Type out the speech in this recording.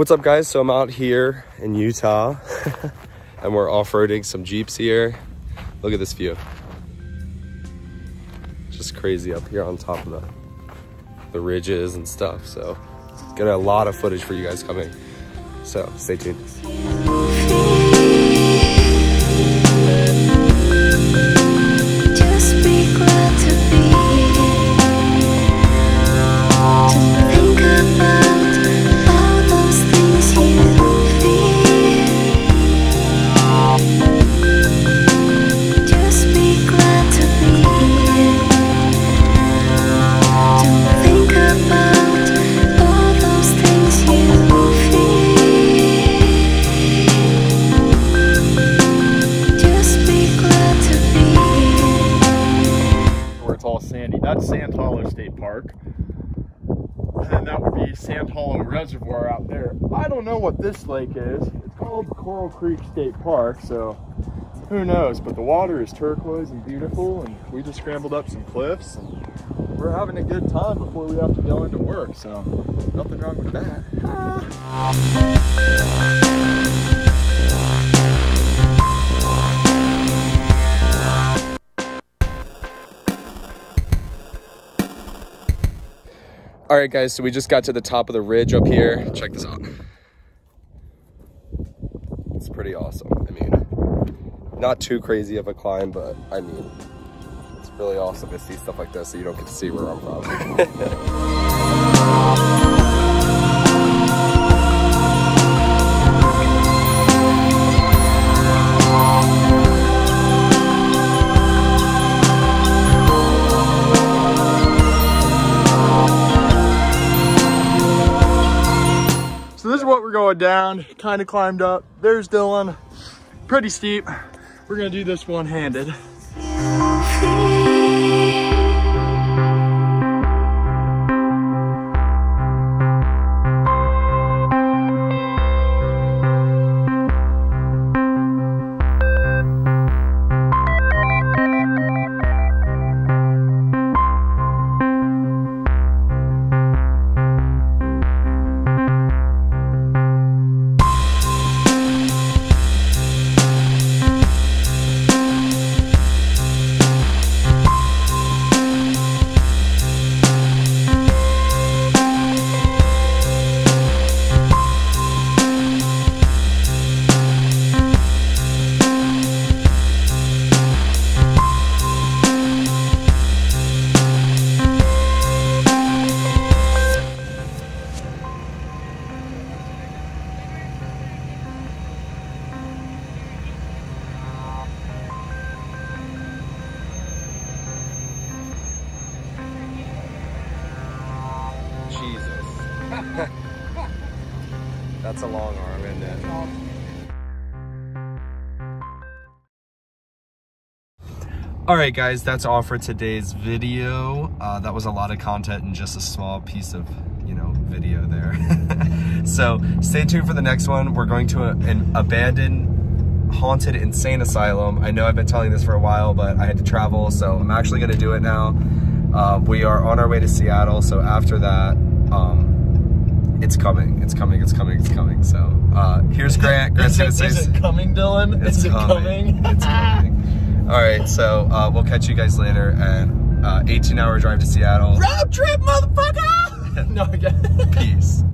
What's up, guys? So I'm out here in Utah and we're off-roading some Jeeps here. Look at this view. Just crazy up here on top of the ridges and stuff. So got a lot of footage for you guys coming. So stay tuned. That's Sand Hollow State Park, and then that would be Sand Hollow Reservoir out there. I don't know what this lake is. It's called Coral Creek State Park, so who knows, but the water is turquoise and beautiful, and we just scrambled up some cliffs, and we're having a good time before we have to go into work, so nothing wrong with that. All right, guys, so we just got to the top of the ridge up here. Check this out. It's pretty awesome. I mean, not too crazy of a climb, but I mean, it's really awesome to see stuff like this that you don't get to see where I'm from. Down, kind of climbed up. There's Dylan. Pretty steep. We're gonna do this one-handed. That's a long arm, isn't it? All right, guys, that's all for today's video. That was a lot of content and just a small piece of, you know, video there. So stay tuned for the next one. We're going to an abandoned, haunted insane asylum. I know I've been telling this for a while, but I had to travel, so I'm actually gonna do it now. We are on our way to Seattle, so after that, it's coming. So here's Grant. Grant's gonna say, is it coming, Dylan? Is it coming? It's coming. All right, so we'll catch you guys later. And 18-hour drive to Seattle. Road trip, motherfucker! No, I guess. Peace.